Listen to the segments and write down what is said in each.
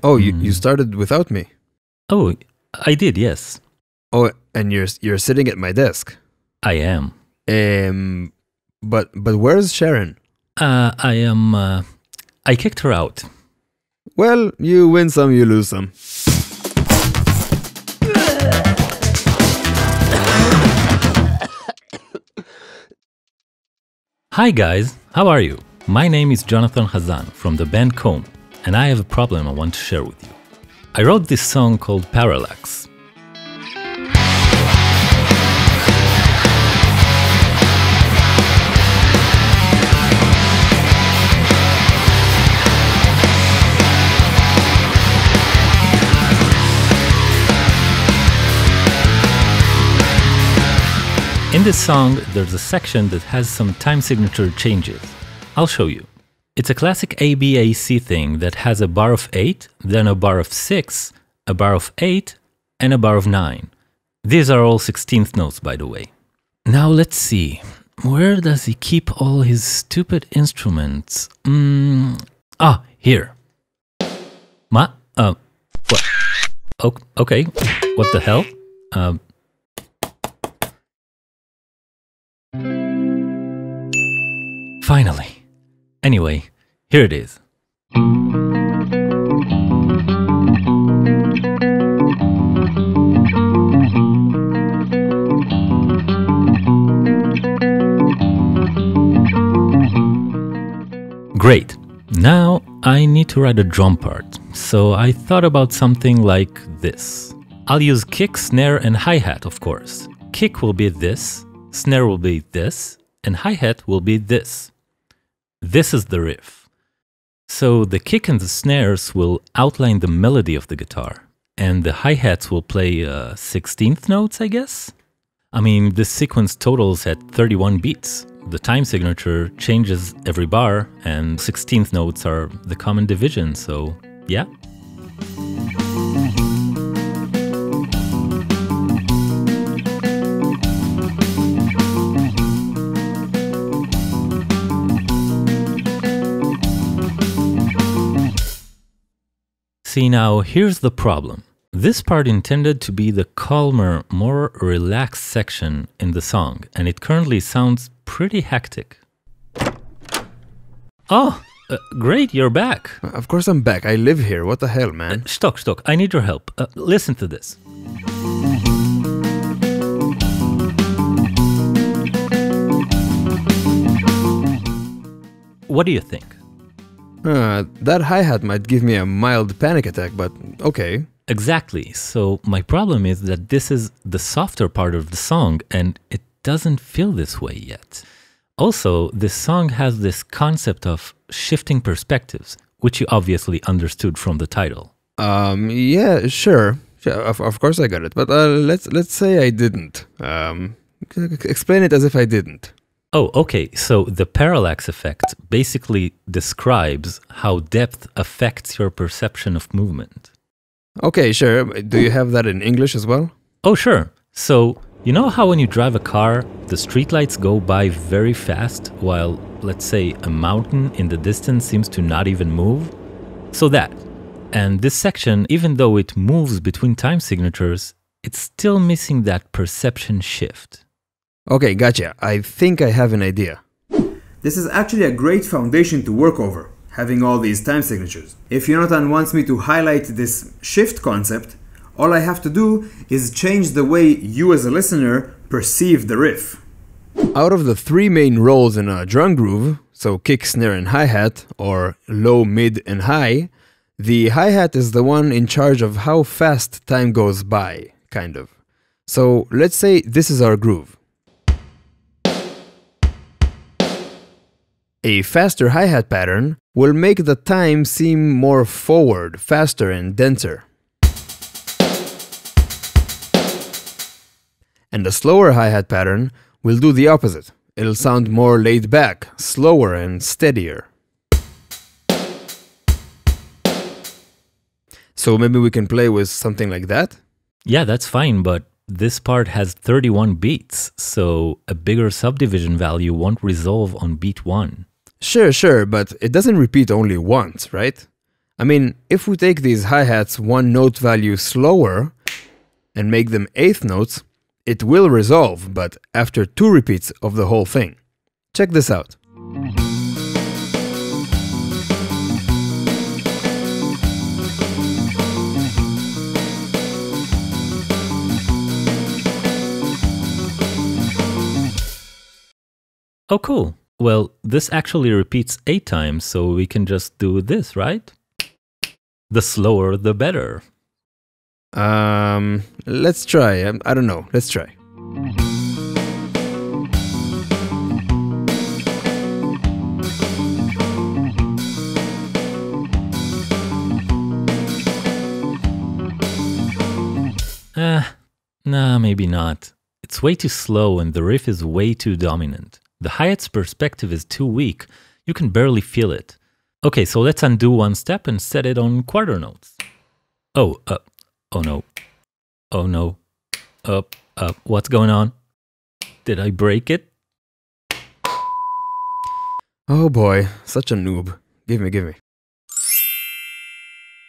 Oh, you started without me. Oh, I did, yes. Oh, and you're sitting at my desk. I am. But where's Sharon? I kicked her out. Well, you win some, you lose some. Hi guys, how are you? My name is Jonathan Hazan from the band Comb, and I have a problem I want to share with you. I wrote this song called Parallax. In this song, there's a section that has some time signature changes. I'll show you. It's a classic ABAC thing that has a bar of 8, then a bar of 6, a bar of 8, and a bar of 9. These are all 16th notes, by the way. Now let's see. Where does he keep all his stupid instruments? Ah, here. What? Okay, what the hell? Finally. Anyway, here it is. Great. Now I need to write a drum part, so I thought about something like this. I'll use kick, snare, and hi-hat, of course. Kick will be this, snare will be this, and hi-hat will be this. This is the riff. So the kick and the snares will outline the melody of the guitar, and the hi-hats will play 16th notes, I guess? I mean, this sequence totals at 31 beats. The time signature changes every bar, and 16th notes are the common division, so yeah. See, now here's the problem. This part intended to be the calmer, more relaxed section in the song, and it currently sounds pretty hectic. Oh, great, you're back. Of course I'm back, I live here, what the hell, man? Stock, I need your help. Listen to this. What do you think? That hi-hat might give me a mild panic attack, but okay. Exactly. So my problem is that this is the softer part of the song, and it doesn't feel this way yet. Also, this song has this concept of shifting perspectives, which you obviously understood from the title. Yeah, sure. Of course I got it, but let's say I didn't. Explain it as if I didn't. Oh, okay, so the parallax effect basically describes how depth affects your perception of movement. Okay, sure. Do you have that in English as well? Oh, sure. So, you know how when you drive a car, the streetlights go by very fast, while, let's say, a mountain in the distance seems to not even move? So that. And this section, even though it moves between time signatures, it's still missing that perception shift. Okay, gotcha. I think I have an idea. This is actually a great foundation to work over, having all these time signatures. If Jonathan wants me to highlight this shift concept, all I have to do is change the way you as a listener perceive the riff. Out of the three main roles in a drum groove, so kick, snare, and hi-hat, or low, mid, and high, the hi-hat is the one in charge of how fast time goes by, kind of. So let's say this is our groove. A faster hi-hat pattern will make the time seem more forward, faster, and denser. And a slower hi-hat pattern will do the opposite. It'll sound more laid back, slower, and steadier. So maybe we can play with something like that? Yeah, that's fine, but this part has 31 beats, so a bigger subdivision value won't resolve on beat 1. Sure, but it doesn't repeat only once, right? I mean, if we take these hi-hats one note value slower and make them eighth notes, it will resolve, but after two repeats of the whole thing. Check this out. Oh, cool. Well, this actually repeats 8 times, so we can just do this, right? The slower, the better. Let's try. I don't know. Let's try. Nah, maybe not. It's way too slow and the riff is way too dominant. The hi-hat's perspective is too weak, you can barely feel it. Okay, so let's undo one step and set it on quarter notes. Oh no, what's going on? Did I break it? Oh boy, such a noob. Give me.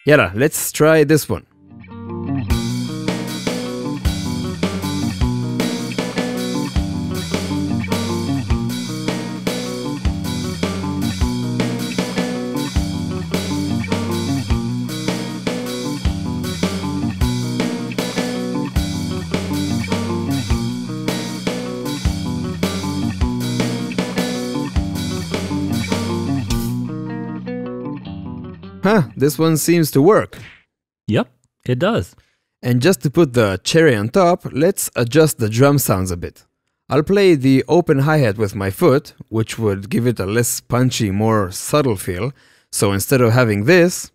Yalla, let's try this one. Huh, this one seems to work. Yep, it does. And just to put the cherry on top, let's adjust the drum sounds a bit. I'll play the open hi-hat with my foot, which would give it a less punchy, more subtle feel. So instead of having this,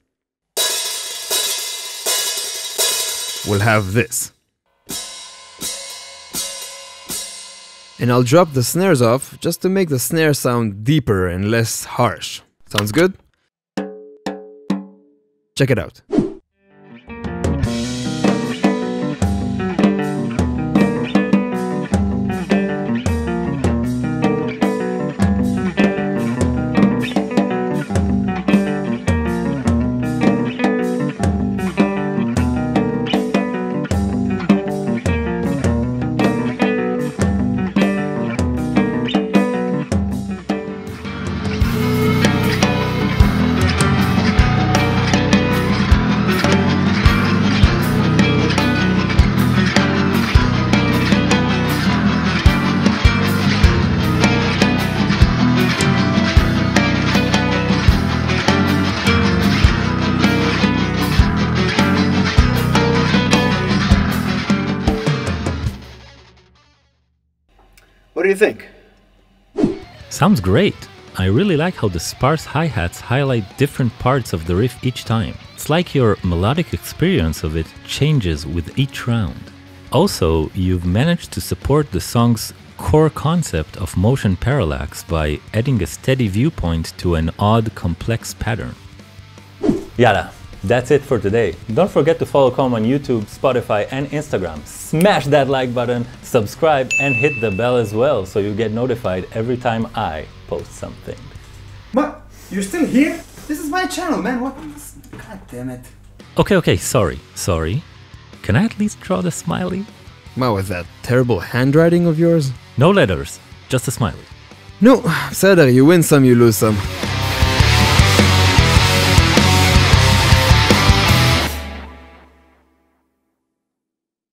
we'll have this. And I'll drop the snares off just to make the snare sound deeper and less harsh. Sounds good? Check it out. What do you think? Sounds great. I really like how the sparse hi-hats highlight different parts of the riff each time. It's like your melodic experience of it changes with each round. Also, you've managed to support the song's core concept of motion parallax by adding a steady viewpoint to an odd, complex pattern. Yalla, that's it for today. Don't forget to follow Comb on YouTube, Spotify, and Instagram. Smash that like button, subscribe, and hit the bell as well so you get notified every time I post something. What? You're still here? This is my channel, man. What? God damn it. Okay, sorry. Can I at least draw the smiley? Wow, with that terrible handwriting of yours? No letters, just a smiley. No, Sadar, you win some, you lose some.